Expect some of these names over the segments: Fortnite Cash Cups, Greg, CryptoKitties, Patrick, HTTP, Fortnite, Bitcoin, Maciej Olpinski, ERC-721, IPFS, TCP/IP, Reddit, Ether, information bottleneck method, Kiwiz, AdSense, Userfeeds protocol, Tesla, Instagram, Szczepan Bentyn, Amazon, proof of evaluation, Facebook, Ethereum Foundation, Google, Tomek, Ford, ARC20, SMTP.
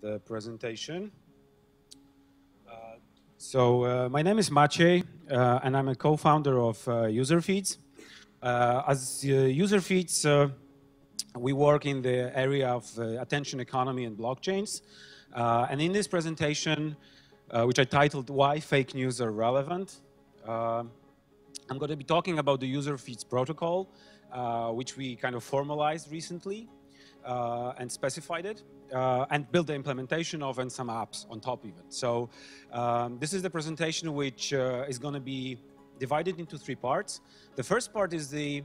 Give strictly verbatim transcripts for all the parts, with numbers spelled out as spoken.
the presentation. Uh, so uh, my name is Maciej, uh, and I'm a co-founder of uh, Userfeeds. Uh, as uh, Userfeeds, uh, we work in the area of uh, attention economy and blockchains. Uh, and in this presentation, uh, which I titled "Why Fake News Are Relevant," uh, I'm going to be talking about the Userfeeds protocol, uh, which we kind of formalized recently uh, and specified it, uh, and built the implementation of and some apps on top even. So um, this is the presentation, which uh, is going to be divided into three parts. The first part is the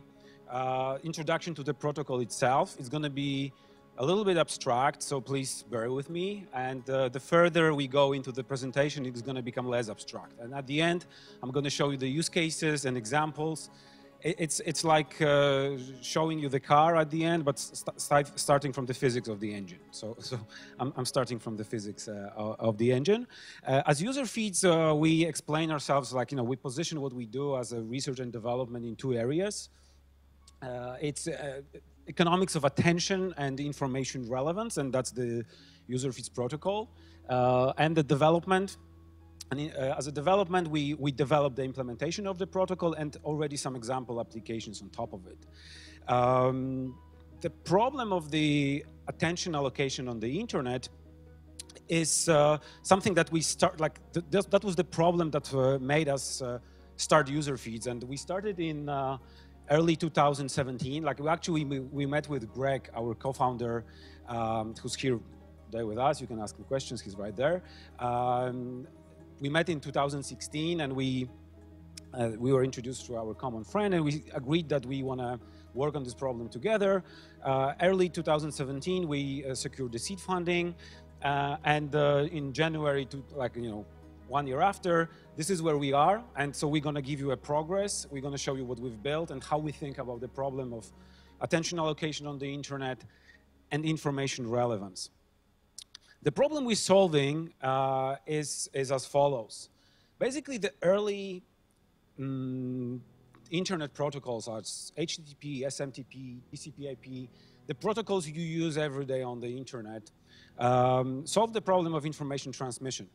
uh, introduction to the protocol itself. It's going to be a little bit abstract, so please bear with me. And uh, the further we go into the presentation, it's going to become less abstract. And at the end, I'm going to show you the use cases and examples. It's, it's like uh, showing you the car at the end, but st st starting from the physics of the engine. So, so I'm, I'm starting from the physics uh, of the engine. Uh, as Userfeeds, uh, we explain ourselves, like, you know, we position what we do as a research and development in two areas. Uh, it's uh, economics of attention and information relevance, and that's the Userfeeds protocol, uh, and the development. And in, uh, as a development, we we developed the implementation of the protocol and already some example applications on top of it. Um, the problem of the attention allocation on the internet is uh, something that we start like th th that was the problem that uh, made us uh, start Userfeeds, and we started in. Uh, Early two thousand seventeen, like we actually we, we met with Greg, our co-founder, um, who's here today with us. You can ask him questions; he's right there. Um, we met in two thousand sixteen, and we uh, we were introduced to our common friend, and we agreed that we want to work on this problem together. Uh, early two thousand seventeen, we uh, secured the seed funding, uh, and uh, in January, to like you know. one year after, this is where we are, and so we're going to give you a progress. We're going to show you what we've built and how we think about the problem of attention allocation on the internet and information relevance. The problem we're solving uh, is, is as follows. Basically, the early um, internet protocols are H T T P, S M T P, T C P I P, the protocols you use every day on the internet, um, solve the problem of information transmission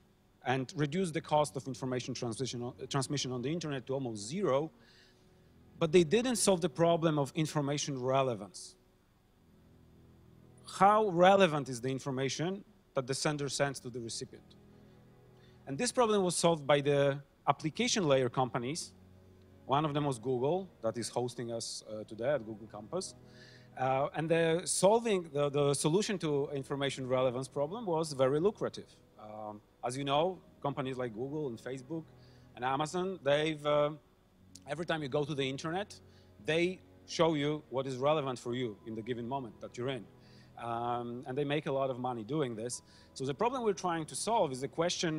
and reduce the cost of information transmission, transmission on the internet to almost zero, but they didn't solve the problem of information relevance. How relevant is the information that the sender sends to the recipient? And this problem was solved by the application layer companies. One of them was Google, that is hosting us uh, today at Google Campus. Uh, and the, solving the, the solution to information relevance problem was very lucrative. Um, As you know, companies like Google and Facebook and Amazon, they've, uh, every time you go to the internet, they show you what is relevant for you in the given moment that you're in. Um, and they make a lot of money doing this. So the problem we're trying to solve is the question,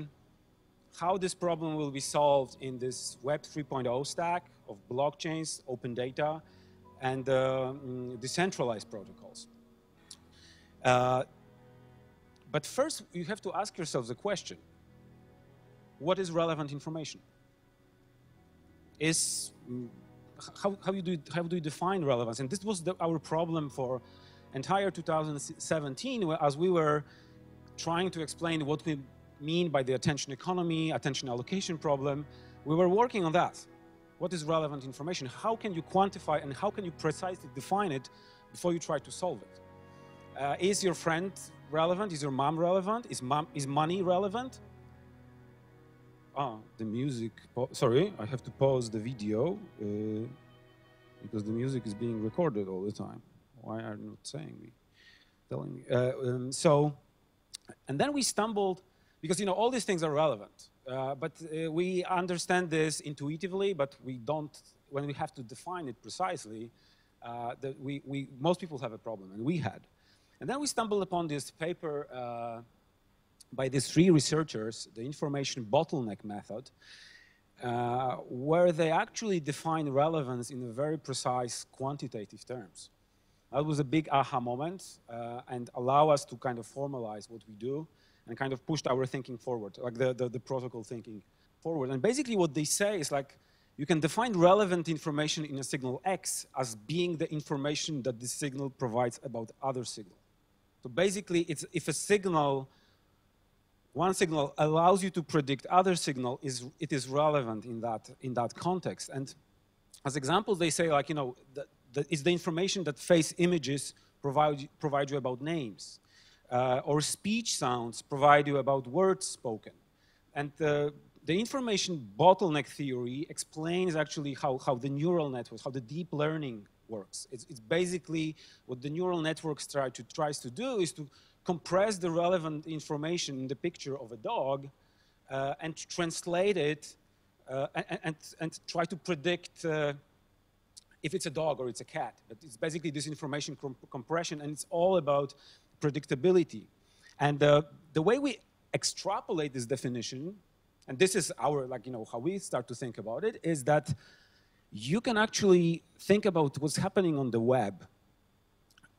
how this problem will be solved in this Web three point oh stack of blockchains, open data, and uh, decentralized protocols. Uh, But first, you have to ask yourselves the question, what is relevant information? Is, how, how, you do, how do you define relevance? And this was the, our problem for entire two thousand seventeen, as we were trying to explain what we mean by the attention economy, attention allocation problem. We were working on that. What is relevant information? How can you quantify and how can you precisely define it before you try to solve it? Uh, is your friend relevant? Is your mom relevant? Is mom, is money relevant? Oh, the music, sorry, I have to pause the video uh, because the music is being recorded all the time. Why are you not saying me, telling me? Uh, um, so, and then we stumbled because, you know, all these things are relevant, uh, but uh, we understand this intuitively, but we don't, when we have to define it precisely, uh, that we, we, most people have a problem, and we had. And then we stumbled upon this paper uh, by these three researchers, the information bottleneck method, uh, where they actually define relevance in a very precise quantitative terms. That was a big aha moment uh, and allow us to kind of formalize what we do and kind of pushed our thinking forward, like the, the, the protocol thinking forward. And basically what they say is like, you can define relevant information in a signal X as being the information that the signal provides about other signal. So basically, it's if a signal one signal allows you to predict other signal, is it is relevant in that in that context. And as examples, they say, like, you know, the, the, it's the information that face images provide provide you about names, uh, or speech sounds provide you about words spoken. And uh, the information bottleneck theory explains actually how how the neural networks, how the deep learning works. It's, it's basically what the neural networks try to tries to do is to compress the relevant information in the picture of a dog uh, and translate it uh, and, and, and try to predict uh, if it's a dog or it's a cat. But it's basically this information comp compression, and it's all about predictability. And uh, the way we extrapolate this definition, and this is our, like, you know, how we start to think about it, is that you can actually think about what's happening on the web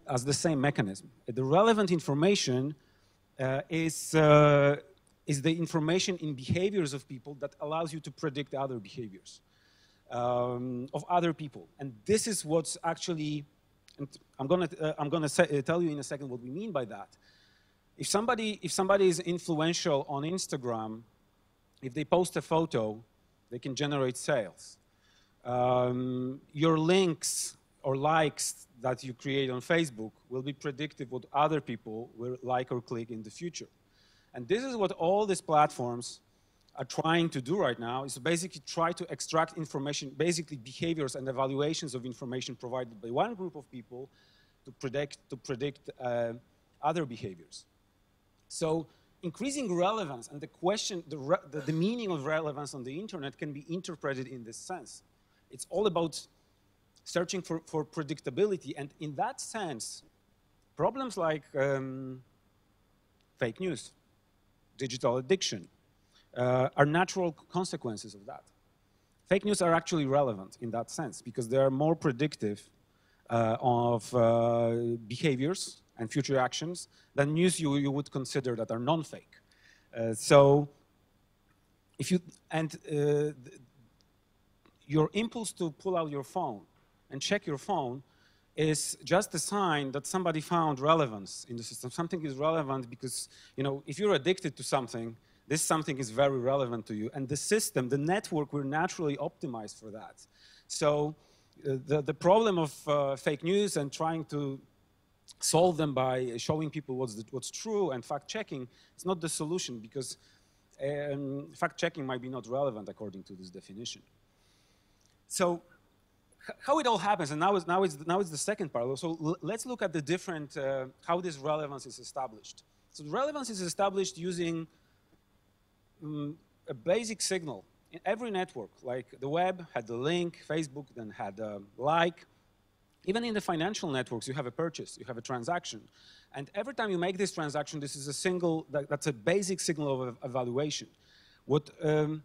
as the same mechanism. The relevant information uh, is, uh, is the information in behaviors of people that allows you to predict other behaviors um, of other people. And this is what's actually, and I'm gonna, uh, I'm gonna say, uh, tell you in a second what we mean by that. If somebody, if somebody is influential on Instagram, if they post a photo, they can generate sales. Um, your links or likes that you create on Facebook will be predictive what other people will like or click in the future. And this is what all these platforms are trying to do right now, is basically try to extract information, basically behaviors and evaluations of information provided by one group of people to predict, to predict uh, other behaviors. So increasing relevance and the question, the, re the, the meaning of relevance on the internet can be interpreted in this sense. It's all about searching for, for predictability. And in that sense, problems like um, fake news, digital addiction, uh, are natural consequences of that. Fake news are actually relevant in that sense because they are more predictive uh, of uh, behaviors and future actions than news you, you would consider that are non-fake. Uh, so if you, and uh, your impulse to pull out your phone and check your phone is just a sign that somebody found relevance in the system. Something is relevant because, you know, if you're addicted to something, this something is very relevant to you. And the system, the network, we're naturally optimized for that. So uh, the, the problem of uh, fake news and trying to solve them by showing people what's, the, what's true and fact-checking is not the solution because um, fact-checking might be not relevant according to this definition. So how it all happens, and now is, now is, now is the second part. So let's look at the different, uh, how this relevance is established. So relevance is established using um, a basic signal in every network, like the web had the link, Facebook then had a like. Even in the financial networks, you have a purchase, you have a transaction. And every time you make this transaction, this is a single, that, that's a basic signal of evaluation. What, um,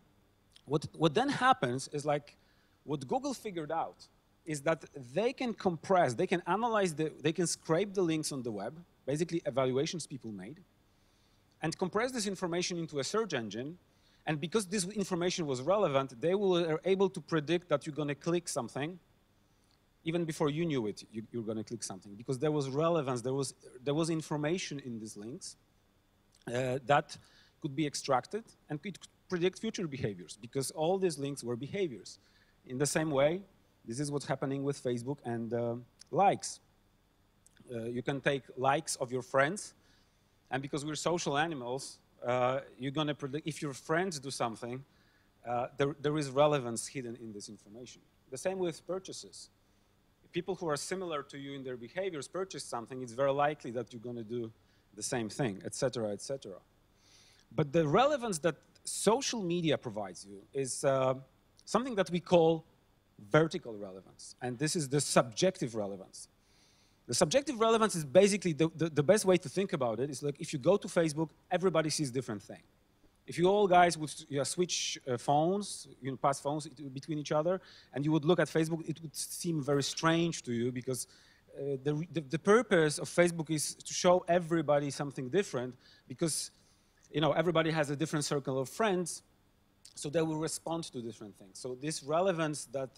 what, what then happens is like, what Google figured out is that they can compress, they can analyze, the, they can scrape the links on the web, basically evaluations people made, and compress this information into a search engine. And because this information was relevant, they were able to predict that you're going to click something. Even before you knew it, you, you're going to click something. Because there was relevance, there was, there was information in these links uh, that could be extracted and could predict future behaviors, because all these links were behaviors. In the same way, this is what's happening with Facebook and uh, likes. Uh, you can take likes of your friends, and because we're social animals, uh, you're going to predict if your friends do something, uh, there, there is relevance hidden in this information. The same with purchases. People who are similar to you in their behaviors purchase something, it's very likely that you're going to do the same thing, et cetera, et cetera. But the relevance that social media provides you is uh, something that we call vertical relevance. And this is the subjective relevance. The subjective relevance is basically, the, the, the best way to think about it is like if you go to Facebook, everybody sees different thing. If you all guys would yeah, switch uh, phones, you know, pass phones between each other, and you would look at Facebook, it would seem very strange to you because uh, the, the, the purpose of Facebook is to show everybody something different because, you know, everybody has a different circle of friends. So they will respond to different things. So this relevance that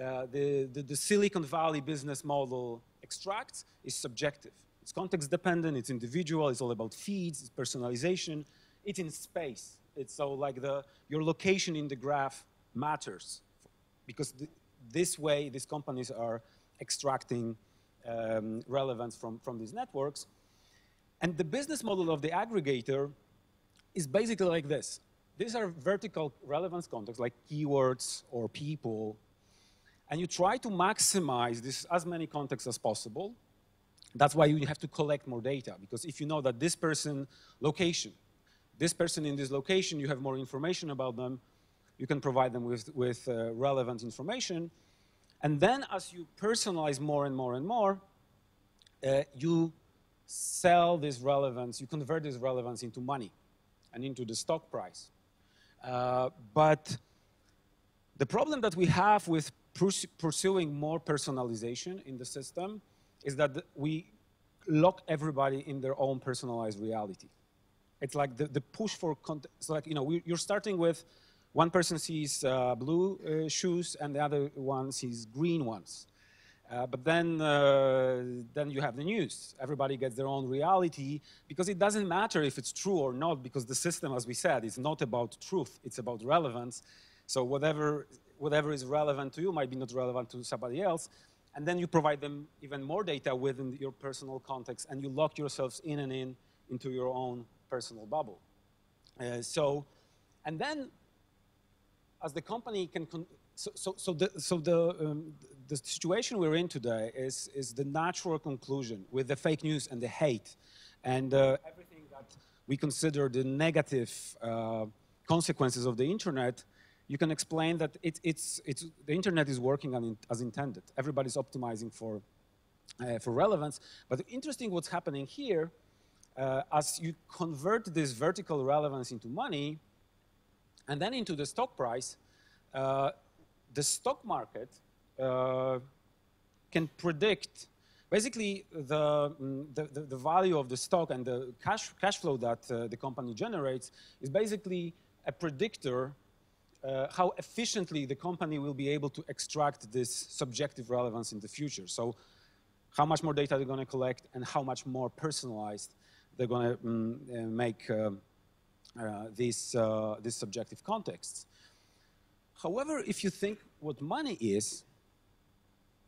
uh, the, the, the Silicon Valley business model extracts is subjective. It's context dependent, it's individual, it's all about feeds, it's personalization, it's in space. It's so like the, your location in the graph matters, because th this way these companies are extracting um, relevance from, from these networks. And the business model of the aggregator is basically like this. These are vertical relevance contexts like keywords or people. And you try to maximize this as many contexts as possible. That's why you have to collect more data, because if you know that this person location, this person in this location, you have more information about them, you can provide them with, with uh, relevant information. And then as you personalize more and more and more, uh, you sell this relevance, you convert this relevance into money and into the stock price. Uh, but the problem that we have with pursuing more personalization in the system is that we lock everybody in their own personalized reality. It's like the, the push for content. It's like, you know, we, you're starting with one person sees uh, blue uh, shoes and the other one sees green ones. Uh, but then, uh, then you have the news. Everybody gets their own reality, because it doesn't matter if it's true or not, because the system, as we said, is not about truth, it's about relevance. So whatever, whatever is relevant to you might be not relevant to somebody else. And then you provide them even more data within your personal context, and you lock yourselves in and in into your own personal bubble. Uh, so, and then as the company can, con so, so, so the, so the, um, the situation we're in today is, is the natural conclusion with the fake news and the hate and uh, everything that we consider the negative uh, consequences of the internet. You can explain that it, it's, it's, the internet is working on, as intended. Everybody's optimizing for, uh, for relevance. But interesting what's happening here, uh, as you convert this vertical relevance into money and then into the stock price, uh, the stock market uh, can predict basically the, the, the value of the stock, and the cash, cash flow that uh, the company generates is basically a predictor Uh, how efficiently the company will be able to extract this subjective relevance in the future. So how much more data they're going to collect and how much more personalized they're going to mm, make uh, uh, these, uh, these subjective contexts. However, if you think what money is,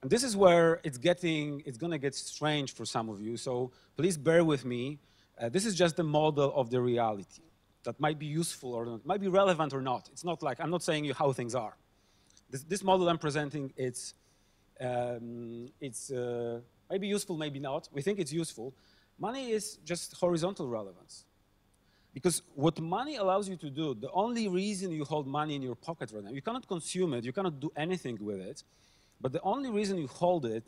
and this is where it's getting, it's going to get strange for some of you, so please bear with me. Uh, this is just the model of the reality that might be useful or not, might be relevant or not. It's not like, I'm not saying you how things are. This, this model I'm presenting, it's, um, it's uh, maybe useful, maybe not. We think it's useful. Money is just horizontal relevance. Because what money allows you to do, the only reason you hold money in your pocket right now, you cannot consume it, you cannot do anything with it, but the only reason you hold it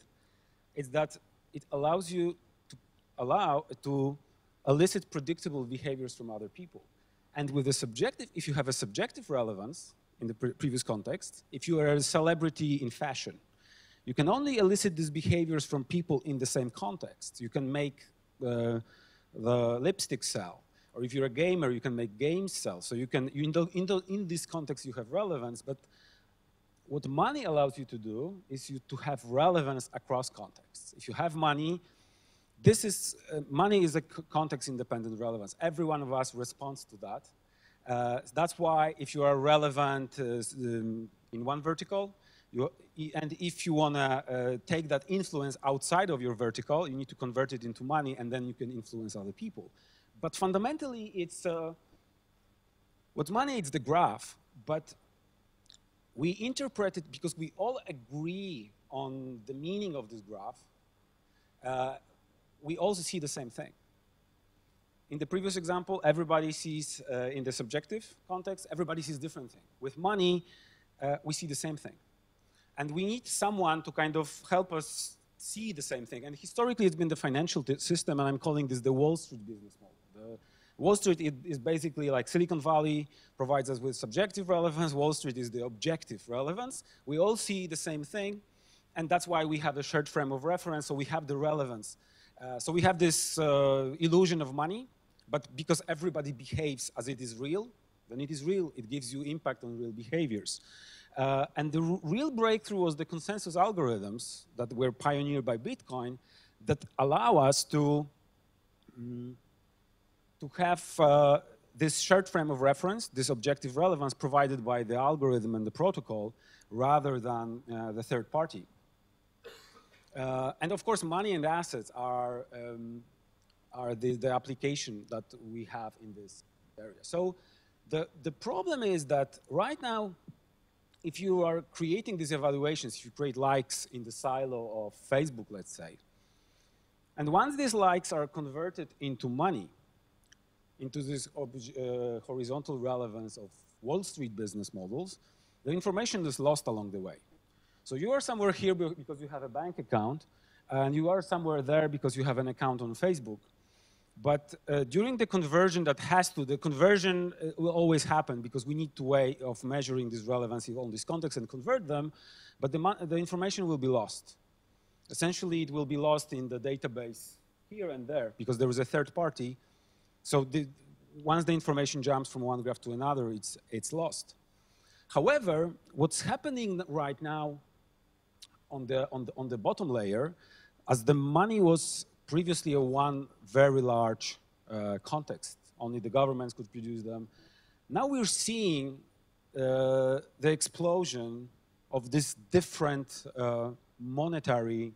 is that it allows you to, allow, to elicit predictable behaviors from other people. And with a subjective, if you have a subjective relevance in the pre previous context, if you are a celebrity in fashion, you can only elicit these behaviors from people in the same context. You can make uh, the lipstick sell, or if you're a gamer, you can make games sell. So you can, you in, the, in, the, in this context, you have relevance. But what money allows you to do is you to have relevance across contexts. If you have money, this is, uh, money is a context-independent relevance. Every one of us responds to that. Uh, that's why if you are relevant uh, in one vertical, you, and if you want to uh, take that influence outside of your vertical, you need to convert it into money, and then you can influence other people. But fundamentally, it's, uh, with money, it's the graph, but we interpret it because we all agree on the meaning of this graph. Uh, We also see the same thing. In the previous example, everybody sees, uh, in the subjective context, everybody sees different things. With money, uh, we see the same thing. And we need someone to kind of help us see the same thing. And historically, it's been the financial system, and I'm calling this the Wall Street business model. The Wall Street is basically like Silicon Valley provides us with subjective relevance. Wall Street is the objective relevance. We all see the same thing, and that's why we have a shared frame of reference, so we have the relevance. Uh, so we have this uh, illusion of money, but because everybody behaves as it is real, when it is real, it gives you impact on real behaviors. Uh, and the real breakthrough was the consensus algorithms that were pioneered by Bitcoin that allow us to, um, to have uh, this shared frame of reference, this objective relevance provided by the algorithm and the protocol, rather than uh, the third party. Uh, and of course, money and assets are, um, are the, the application that we have in this area. So the, the problem is that right now, if you are creating these evaluations, if you create likes in the silo of Facebook, let's say, and once these likes are converted into money, into this uh, horizontal relevance of Wall Street business models, the information is lost along the way. So you are somewhere here because you have a bank account, and you are somewhere there because you have an account on Facebook. But uh, during the conversion that has to, the conversion uh, will always happen because we need a way of measuring this relevancy on these contexts and convert them, but the, the information will be lost. Essentially, it will be lost in the database here and there because there is a third party. So the, once the information jumps from one graph to another, it's, it's lost. However, what's happening right now on the, on the, on the bottom layer, as the money was previously a one very large uh, context, only the governments could produce them. Now we're seeing uh, the explosion of these different uh, monetary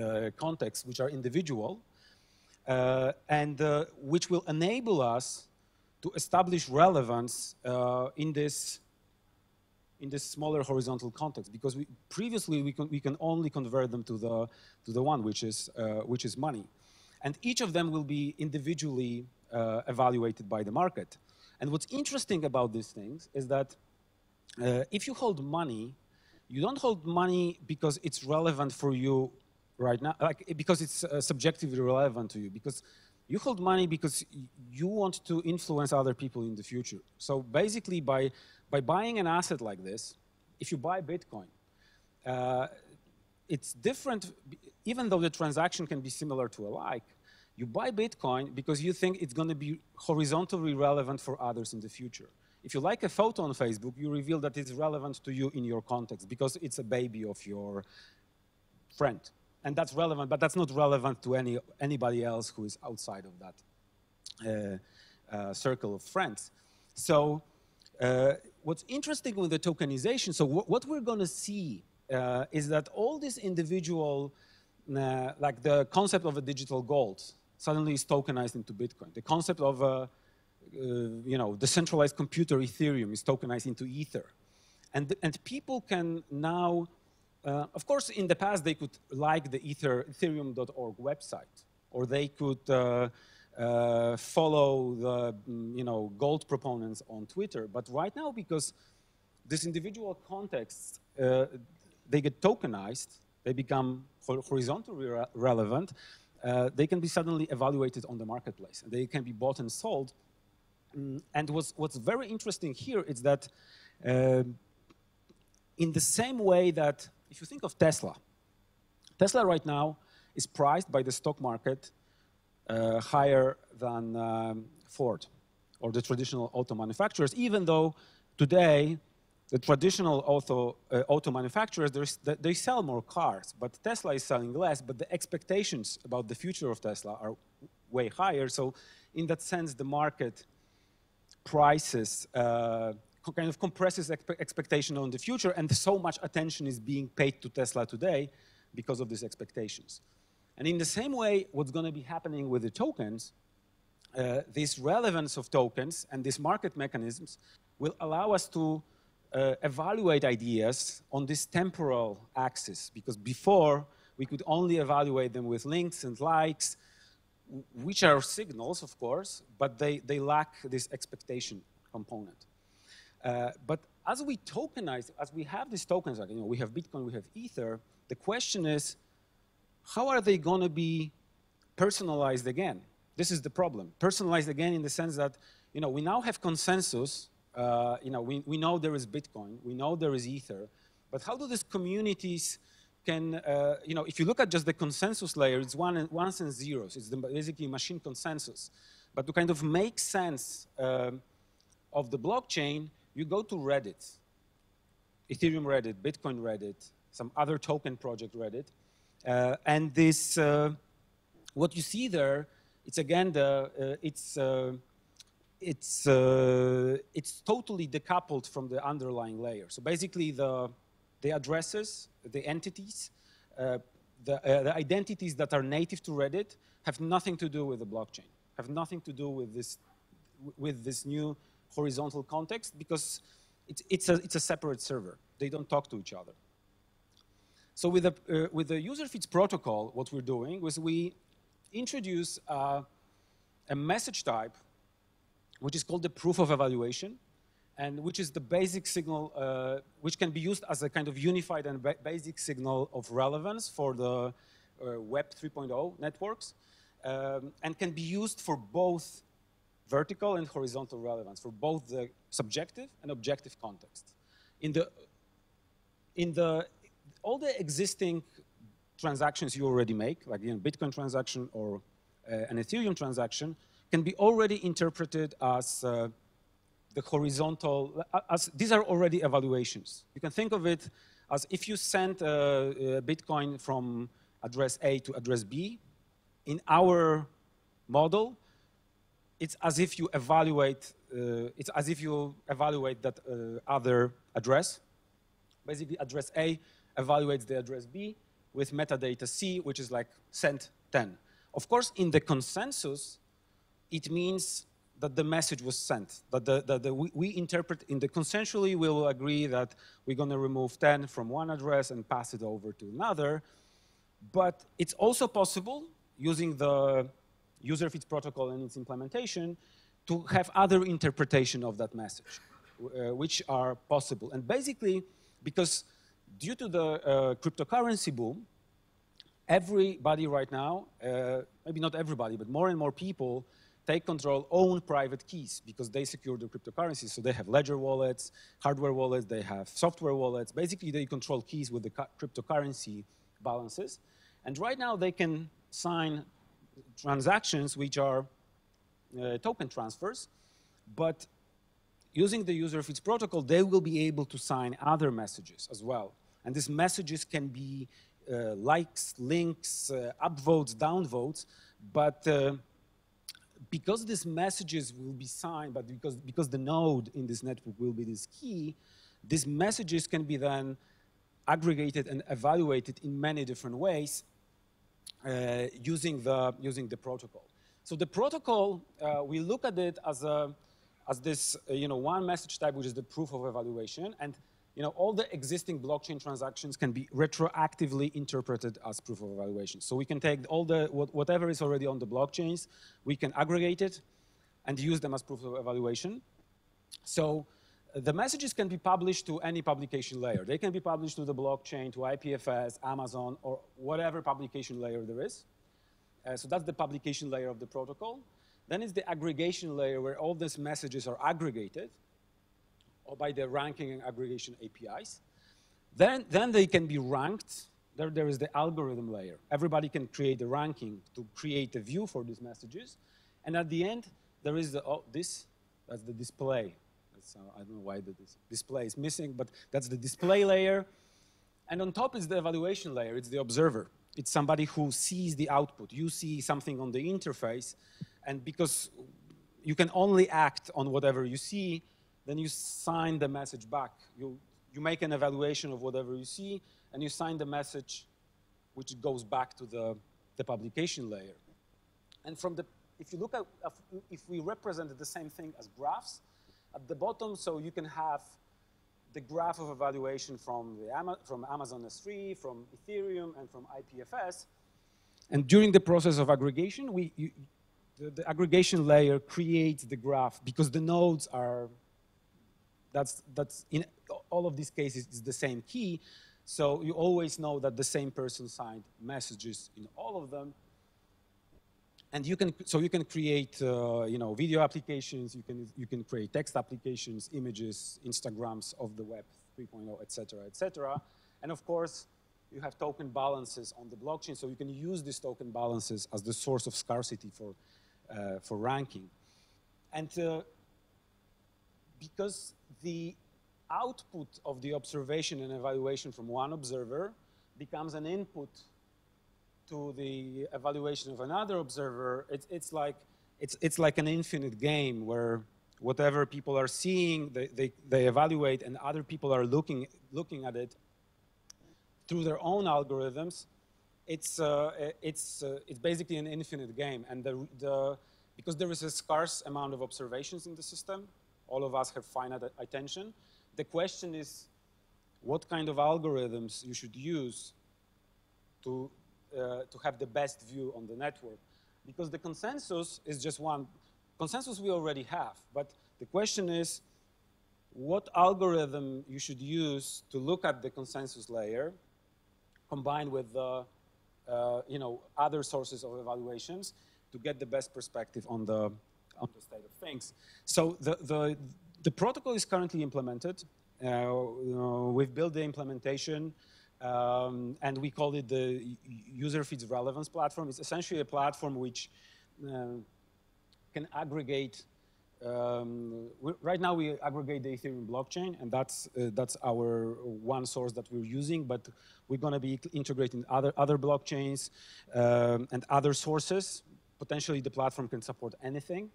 uh, contexts, which are individual, uh, and uh, which will enable us to establish relevance uh, in this in this smaller horizontal context, because we, previously we can we can only convert them to the to the one which is uh, which is money, and each of them will be individually uh, evaluated by the market. And what's interesting about these things is that uh, if you hold money, you don't hold money because it's relevant for you right now, like because it's uh, subjectively relevant to you, because you hold money because you want to influence other people in the future. So basically, by, by buying an asset like this, if you buy Bitcoin, uh, it's different, even though the transaction can be similar to a like, you buy Bitcoin because you think it's going to be horizontally relevant for others in the future. If you like a photo on Facebook, you reveal that it's relevant to you in your context because it's a baby of your friend. And that's relevant, but that's not relevant to any, anybody else who is outside of that uh, uh, circle of friends. So uh, what's interesting with the tokenization, so wh what we're going to see uh, is that all this individual, uh, like the concept of a digital gold suddenly is tokenized into Bitcoin. The concept of a, uh, you know, decentralized computer Ethereum is tokenized into Ether. And, and people can now Uh, of course, in the past, they could like the Ether, Ethereum dot org website, or they could uh, uh, follow the, you know, gold proponents on Twitter. But right now, because these individual contexts, uh, they get tokenized, they become horizontally re relevant, uh, they can be suddenly evaluated on the marketplace. They can be bought and sold. Mm, and what's, what's very interesting here is that uh, in the same way that if you think of Tesla, Tesla right now is priced by the stock market uh, higher than um, Ford or the traditional auto manufacturers, even though today the traditional auto, uh, auto manufacturers, they sell more cars, but Tesla is selling less, but the expectations about the future of Tesla are way higher. So in that sense, the market prices uh, kind of compresses expectation on the future, and so much attention is being paid to Tesla today because of these expectations. And in the same way, what's going to be happening with the tokens, uh, this relevance of tokens and these market mechanisms will allow us to uh, evaluate ideas on this temporal axis, because before we could only evaluate them with links and likes, which are signals, of course, but they, they lack this expectation component. Uh, but as we tokenize, as we have these tokens, like, you know, we have Bitcoin, we have Ether, the question is, how are they going to be personalized again? This is the problem. Personalized again in the sense that, you know, we now have consensus. Uh, you know, we, we know there is Bitcoin, we know there is Ether, but how do these communities can, uh, you know, if you look at just the consensus layer, it's one and, ones and zeros. It's the, basically machine consensus. But to kind of make sense um, of the blockchain, you go to Reddit, Ethereum Reddit, Bitcoin Reddit, some other token project Reddit, uh, and this, uh, what you see there, it's again the, uh, it's uh, it's uh, it's totally decoupled from the underlying layer. So basically, the the addresses, the entities, uh, the, uh, the identities that are native to Reddit have nothing to do with the blockchain. Have nothing to do with this with this new horizontal context, because it's it's a it's a separate server. They don't talk to each other. So with the uh, with the Userfeeds protocol, what we're doing is we introduce uh, a message type, which is called the proof of evaluation, and which is the basic signal, uh, which can be used as a kind of unified and ba basic signal of relevance for the uh, Web three point oh networks, um, and can be used for both vertical and horizontal relevance, for both the subjective and objective context. In the, in the, all the existing transactions you already make, like you know, Bitcoin transaction or uh, an Ethereum transaction, can be already interpreted as uh, the horizontal, as these are already evaluations. You can think of it as if you send a, a Bitcoin from address A to address B, in our model, it's as if you evaluate, uh, it's as if you evaluate that uh, other address. Basically, address A evaluates the address B with metadata C, which is like sent ten. Of course, in the consensus, it means that the message was sent, that the, the, the, we, we interpret in the consensually, we will agree that we're going to remove ten from one address and pass it over to another. But it's also possible, using the Userfeeds protocol and its implementation, to have other interpretation of that message, uh, which are possible. And basically, because due to the uh, cryptocurrency boom, everybody right now, uh, maybe not everybody, but more and more people take control, own private keys, because they secure the cryptocurrency. So they have ledger wallets, hardware wallets, they have software wallets. Basically, they control keys with the cryptocurrency balances. And right now, they can sign transactions which are uh, token transfers. But using the Userfeeds protocol, they will be able to sign other messages as well. And these messages can be uh, likes, links, uh, upvotes, downvotes, but uh, because these messages will be signed, but because, because the node in this network will be this key, these messages can be then aggregated and evaluated in many different ways uh, using, the, using the protocol. So the protocol, uh, we look at it as, a, as this uh, you know, one message type, which is the proof of evaluation. And you know, all the existing blockchain transactions can be retroactively interpreted as proof of evaluation. So we can take all the, whatever is already on the blockchains, we can aggregate it and use them as proof of evaluation. So the messages can be published to any publication layer. They can be published to the blockchain, to I P F S, Amazon, or whatever publication layer there is. Uh, so that's the publication layer of the protocol. Then it's the aggregation layer where all these messages are aggregated, or by the ranking and aggregation A P Is. Then, then they can be ranked. There, there is the algorithm layer. Everybody can create a ranking to create a view for these messages. And at the end, there is the, oh, this, that's the display. That's, uh, I don't know why the dis display is missing, but that's the display layer. And on top is the evaluation layer. It's the observer. It's somebody who sees the output. You see something on the interface. And because you can only act on whatever you see, then you sign the message back. You, you make an evaluation of whatever you see, and you sign the message, which goes back to the, the publication layer. And from the, if you look at, if we represented the same thing as graphs, at the bottom, so you can have the graph of evaluation from, the Ama, from Amazon S three, from Ethereum, and from I P F S. And during the process of aggregation, we, you, the, the aggregation layer creates the graph, because the nodes are, That's, that's in all of these cases, it's the same key. So you always know that the same person signed messages in all of them. And you can, so you can create, uh, you know, video applications. You can, you can create text applications, images, Instagrams of the Web three point oh, et cetera, et cetera. And of course, you have token balances on the blockchain. So you can use these token balances as the source of scarcity for, uh, for ranking. And uh, because the output of the observation and evaluation from one observer becomes an input to the evaluation of another observer, it, it's like it's, it's like an infinite game where whatever people are seeing, they, they, they evaluate, and other people are looking, looking at it through their own algorithms. It's, uh, it's, uh, it's basically an infinite game. And the, the, because there is a scarce amount of observations in the system, all of us have finite attention. The question is what kind of algorithms you should use to, uh, to have the best view on the network. Because the consensus is just one. Consensus we already have, but the question is what algorithm you should use to look at the consensus layer combined with the uh, you know, other sources of evaluations to get the best perspective on the, on the state of things. So the, the, the protocol is currently implemented. Uh, you know, we've built the implementation, um, and we call it the Userfeeds relevance platform. It's essentially a platform which uh, can aggregate. Um, we, right now, we aggregate the Ethereum blockchain, and that's uh, that's our one source that we're using. But we're going to be integrating other other blockchains um, and other sources. Potentially, the platform can support anything.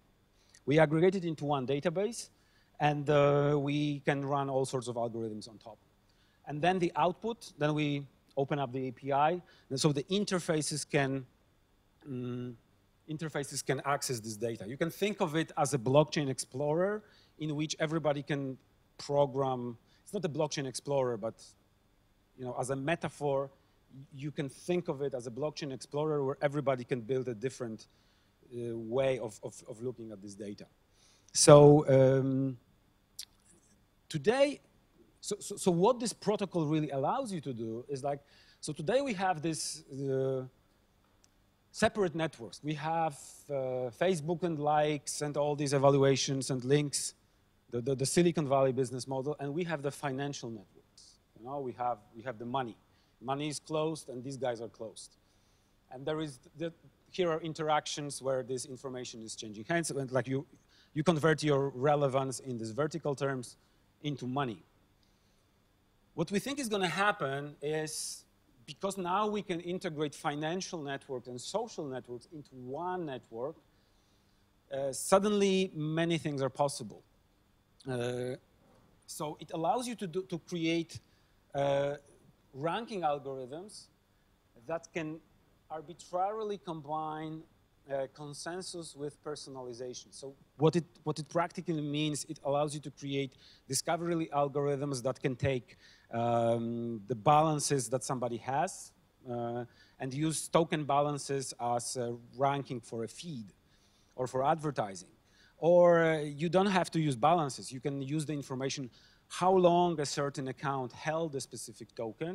We aggregate it into one database, and uh, we can run all sorts of algorithms on top. And then the output. Then we open up the A P I, and so the interfaces can. Um, interfaces can access this data. You can think of it as a blockchain explorer in which everybody can program. It's not a blockchain explorer, but you know, as a metaphor, you can think of it as a blockchain explorer where everybody can build a different uh, way of, of, of looking at this data. So um, today, so, so, so what this protocol really allows you to do is like, so today we have this, uh, separate networks. We have uh, Facebook and likes and all these evaluations and links, the, the, the Silicon Valley business model, and we have the financial networks. You know, we have, we have the money. Money is closed and these guys are closed. And there is the, here are interactions where this information is changing hands. And like you, you convert your relevance in these vertical terms into money. What we think is going to happen is because now we can integrate financial networks and social networks into one network, uh, suddenly many things are possible. Uh, so it allows you to, do, to create uh, ranking algorithms that can arbitrarily combine uh, consensus with personalization. So what it, what it practically means, it allows you to create discovery algorithms that can take Um, the balances that somebody has uh, and use token balances as uh, ranking for a feed or for advertising. Or uh, you don't have to use balances. You can use the information how long a certain account held a specific token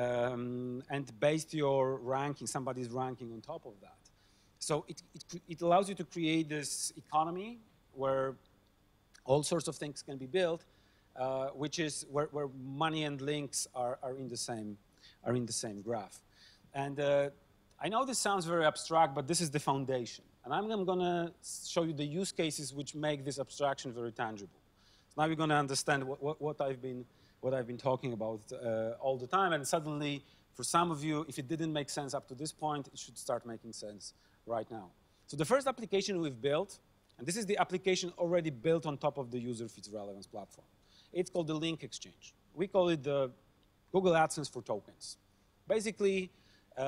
um, and based your ranking, somebody's ranking on top of that. So it, it, it allows you to create this economy where all sorts of things can be built. Uh, which is where, where money and links are, are in the same are in the same graph, and uh, I know this sounds very abstract, but this is the foundation, and I'm, I'm going to show you the use cases which make this abstraction very tangible. So now you're going to understand what, what, what I've been what I've been talking about uh, all the time, and suddenly, for some of you, if it didn't make sense up to this point, it should start making sense right now. So the first application we've built, and this is the application already built on top of the Userfeeds relevance platform. It's called the link exchange. We call it the Google AdSense for tokens. Basically, uh,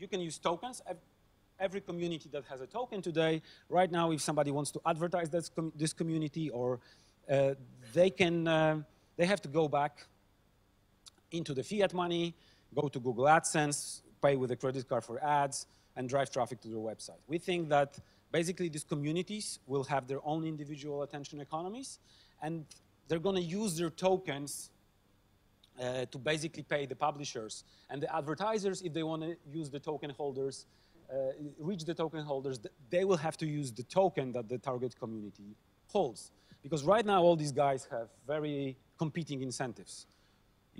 you can use tokens. Every community that has a token today, right now, if somebody wants to advertise this, com this community, or uh, they can, uh, they have to go back into the fiat money, go to Google AdSense, pay with a credit card for ads, and drive traffic to their website. We think that basically these communities will have their own individual attention economies, and they're going to use their tokens uh, to basically pay the publishers. And the advertisers, if they want to use the token holders, uh, reach the token holders, they will have to use the token that the target community holds. Because right now, all these guys have very competing incentives.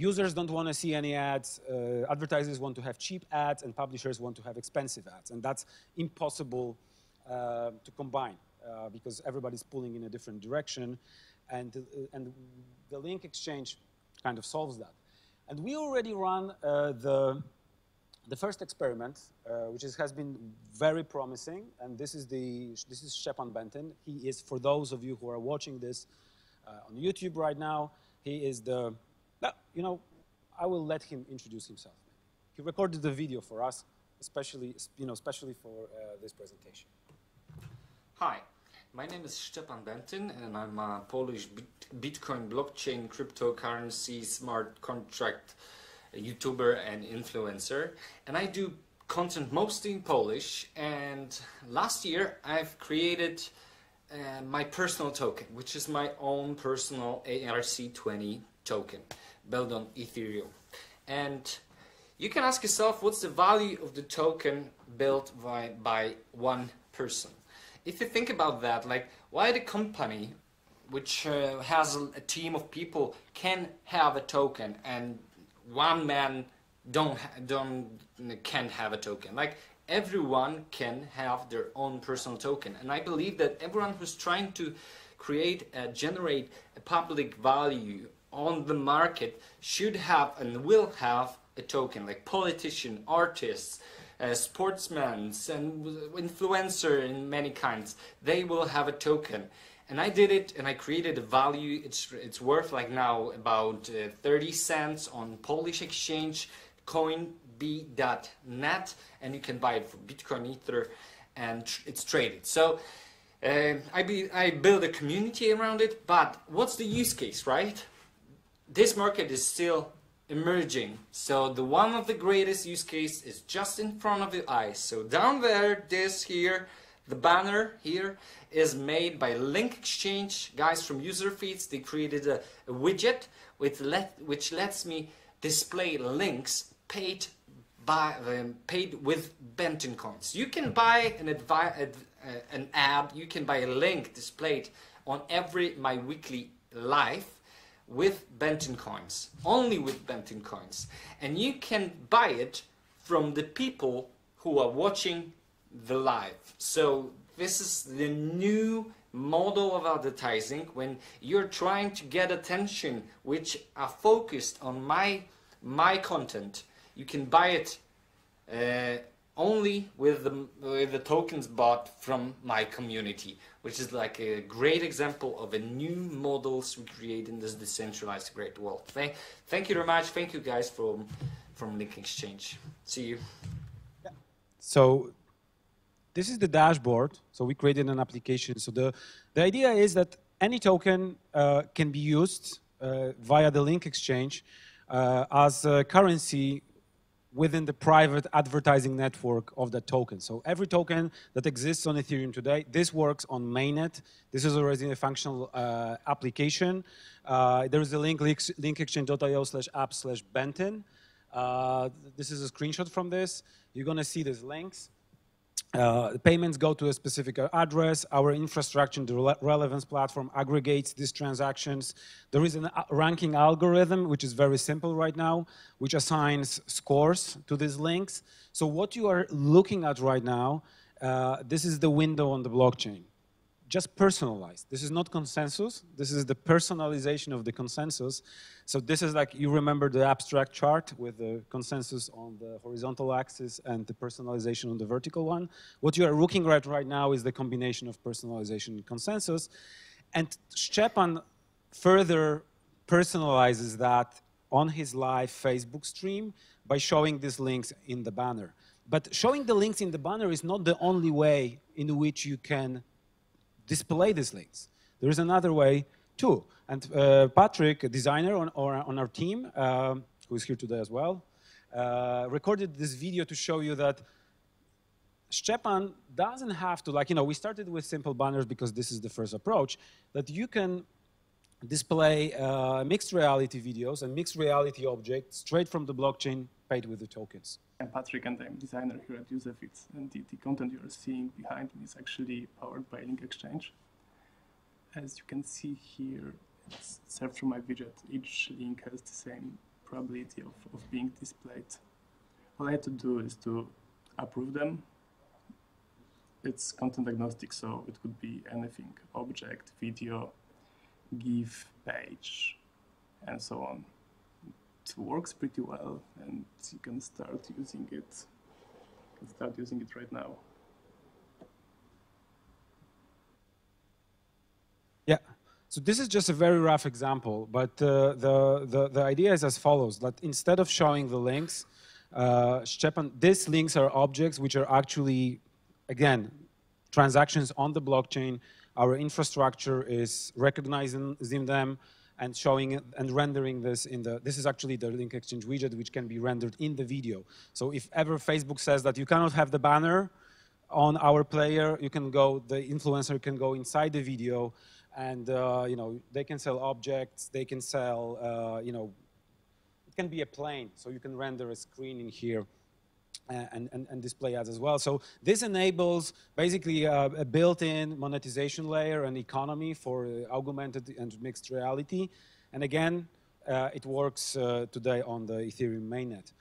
Users don't want to see any ads. Uh, advertisers want to have cheap ads, and publishers want to have expensive ads. And that's impossible uh, to combine uh, because everybody's pulling in a different direction. And, and the link exchange kind of solves that. And we already run uh, the, the first experiment, uh, which is, has been very promising, and this is the this is Szczepan Bentyn. He is, for those of you who are watching this uh, on YouTube right now, he is the, you know, I will let him introduce himself. He recorded the video for us, especially, you know, especially for uh, this presentation. Hi, my name is Szczepan Bentyn, and I'm a Polish bit Bitcoin blockchain cryptocurrency smart contract YouTuber and influencer, and I do content mostly in Polish, and last year I've created uh, my personal token, which is my own personal A R C twenty token built on Ethereum. And you can ask yourself, what's the value of the token built by, by one person? If you think about that, like, why the company which uh, has a, a team of people can have a token and one man don't don't can't have a token? Like, everyone can have their own personal token, and I believe that everyone who's trying to create uh, generate a public value on the market should have and will have a token, like politicians, artists, uh, sportsmen, and influencer in many kinds. They will have a token. And I did it, and I created a value. It's it's worth like now about uh, thirty cents on Polish exchange, coinb dot net, and you can buy it for Bitcoin, Ether, and tr it's traded. So uh, I be I build a community around it. But what's the use case, right? This market is still emerging. So the one of the greatest use case is just in front of your eyes. So down there, this here. The banner here is made by Link Exchange guys from Userfeeds. They created a, a widget with let, which lets me display links paid by um, paid with Bentyn coins. You can buy an advi ad, uh, an ad. You can buy a link displayed on every my weekly live with Bentyn coins, only with Bentyn coins, and you can buy it from the people who are watching the live. So this is the new model of advertising when you're trying to get attention, which are focused on my my content. You can buy it uh, only with the, with the tokens bought from my community, which is like a great example of a new models we create in this decentralized great world. Thank, thank you very much. Thank you guys from from Link Exchange. See you. Yeah. So. This is the dashboard, so we created an application. So the, the idea is that any token uh, can be used uh, via the Link Exchange uh, as a currency within the private advertising network of that token. So every token that exists on Ethereum today, this works on mainnet. This is already a functional uh, application. Uh, there is a link, link exchange dot i o slash app slash Bentyn. Uh, this is a screenshot from this. You're going to see these links. Uh, payments go to a specific address. Our infrastructure, the rele relevance platform, aggregates these transactions. There is a ranking algorithm, which is very simple right now, which assigns scores to these links. So what you are looking at right now, uh, this is the window on the blockchain. Just personalized. This is not consensus. This is the personalization of the consensus. So this is like, you remember the abstract chart with the consensus on the horizontal axis and the personalization on the vertical one. What you are looking at right now is the combination of personalization and consensus. And Szczepan further personalizes that on his live Facebook stream by showing these links in the banner. But showing the links in the banner is not the only way in which you can display these links. There is another way too. And uh, Patrick, a designer on, or, on our team, um, who is here today as well, uh, recorded this video to show you that Szczepan doesn't have to, like, you know, we started with simple banners because this is the first approach, that you can display uh, mixed reality videos and mixed reality objects straight from the blockchain paid with the tokens. I'm Patrick, and I'm designer here at Userfeeds, and the, the content you're seeing behind me is actually powered by Link Exchange. As you can see here, it's served through my widget. Each link has the same probability of, of being displayed. All I had to do is to approve them. It's content agnostic, so it could be anything, object, video, GIF, page, and so on. works pretty well, and you can start using it. You can start using it right now. Yeah. So this is just a very rough example, but uh, the, the, the idea is as follows, that instead of showing the links, uh, Szczepan, these links are objects which are actually, again, transactions on the blockchain. Our infrastructure is recognizing them and showing and rendering this in the, this is actually the link exchange widget which can be rendered in the video. So if ever Facebook says that you cannot have the banner on our player, you can go, the influencer can go inside the video. And uh, you know, they can sell objects, they can sell, uh, you know, it can be a plane. So you can render a screen in here and, and, and display ads as well. So this enables basically a, a built-in monetization layer and economy for uh, augmented and mixed reality. And again, uh, it works uh, today on the Ethereum mainnet.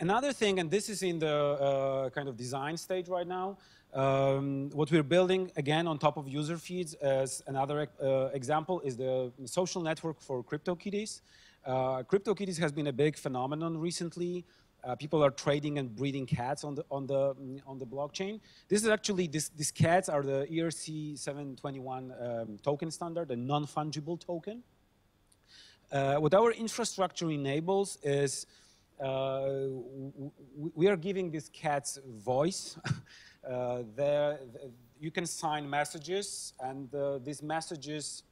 Another thing, and this is in the uh, kind of design stage right now, Um, what we're building, again, on top of user feeds as another uh, example is the social network for CryptoKitties. Uh, CryptoKitties has been a big phenomenon recently. Uh, people are trading and breeding cats on the, on the, on the blockchain. This is actually, this, these cats are the E R C seven twenty-one um, token standard, a non-fungible token. Uh, what our infrastructure enables is uh, we are giving these cats voice. Uh, there, you can sign messages, and uh, these messages,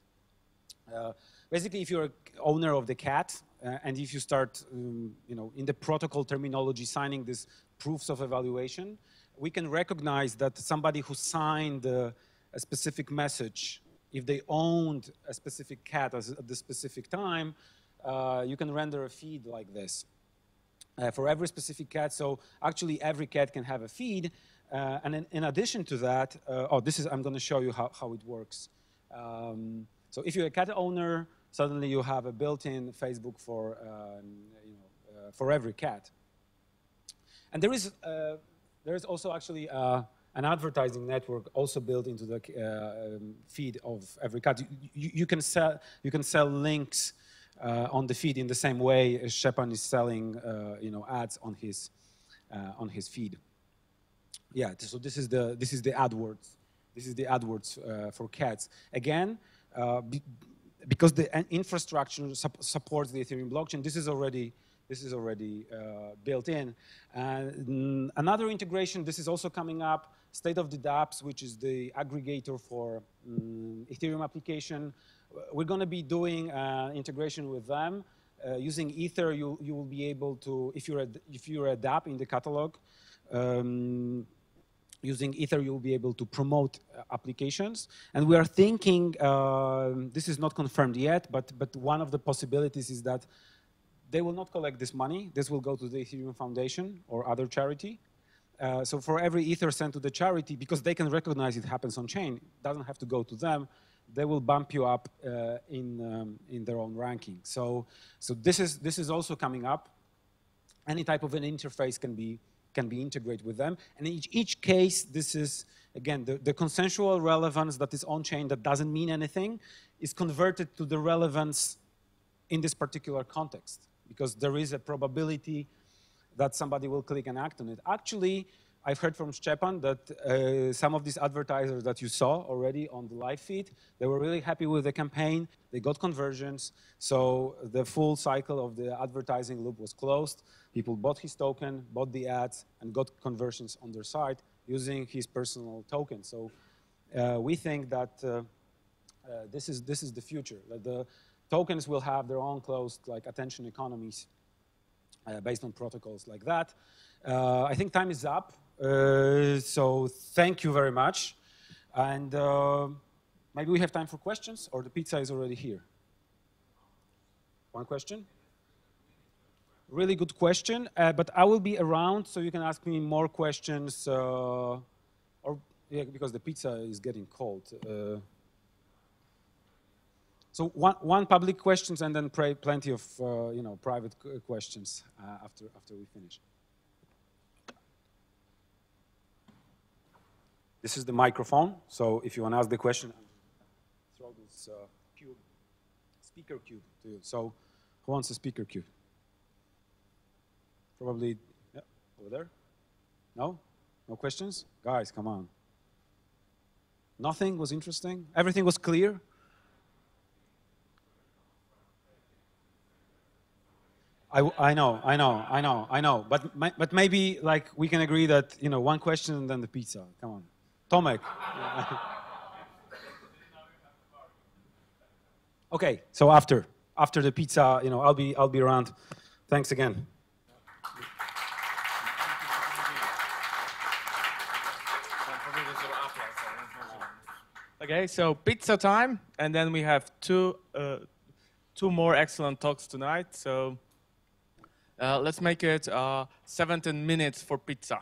uh, basically, if you're an owner of the cat, uh, and if you start, um, you know, in the protocol terminology, signing these proofs of evaluation, we can recognize that somebody who signed uh, a specific message, if they owned a specific cat at the specific time, uh, you can render a feed like this uh, for every specific cat. So actually, every cat can have a feed. Uh, and in, in addition to that, uh, oh, this is, I'm going to show you how, how it works. Um, so if you're a cat owner, suddenly you have a built-in Facebook for, um, you know, uh, for every cat. And there is, uh, there is also actually uh, an advertising network also built into the uh, feed of every cat. You, you, you, can, sell, you can sell links uh, on the feed in the same way as Szczepan is selling uh, you know, ads on his, uh, on his feed. Yeah, so this is the this is the AdWords, this is the AdWords uh, for cats. Again, uh, be, because the infrastructure sup supports the Ethereum blockchain, this is already this is already uh, built in. And another integration, this is also coming up. State of the DApps, which is the aggregator for um, Ethereum application, we're going to be doing uh, integration with them uh, using Ether. You you will be able to, if you're a, if you're a DApp in the catalog. Um, Using Ether, you'll be able to promote applications. And we are thinking, uh, this is not confirmed yet, but, but one of the possibilities is that they will not collect this money. This will go to the Ethereum Foundation or other charity. Uh, so for every Ether sent to the charity, because they can recognize it happens on chain, it doesn't have to go to them, they will bump you up uh, in, um, in their own ranking. So, so this, is, this is also coming up. Any type of an interface can be can be integrated with them. And in each, each case, this is, again, the, the consensual relevance that is on-chain that doesn't mean anything is converted to the relevance in this particular context, because there is a probability that somebody will click and act on it. Actually, I've heard from Szczepan that uh, some of these advertisers that you saw already on the live feed, they were really happy with the campaign, they got conversions, so the full cycle of the advertising loop was closed. People bought his token, bought the ads, and got conversions on their site using his personal token. So uh, we think that uh, uh, this is this is the future. That the tokens will have their own closed like attention economies uh, based on protocols like that. Uh, I think time is up. Uh, so thank you very much, and uh, maybe we have time for questions, or the pizza is already here. One question. Really good question, uh, but I will be around, so you can ask me more questions, uh, or yeah, because the pizza is getting cold. Uh, so one, one public questions, and then pray plenty of uh, you know private questions uh, after after we finish. This is the microphone, so if you want to ask the question, I'll throw this uh, cube, speaker cube to you. So who wants a speaker cube? Probably, yeah, over there. No? No questions? Guys, come on. Nothing was interesting? Everything was clear? I, I know, I know, I know, I know. But, my, but maybe like we can agree that, you know, one question and then the pizza. Come on. Tomek. Okay, so after. After the pizza, you know, I'll be, I'll be around. Thanks again. Okay, so pizza time, and then we have two, uh, two more excellent talks tonight. So uh, let's make it uh, seventeen minutes for pizza.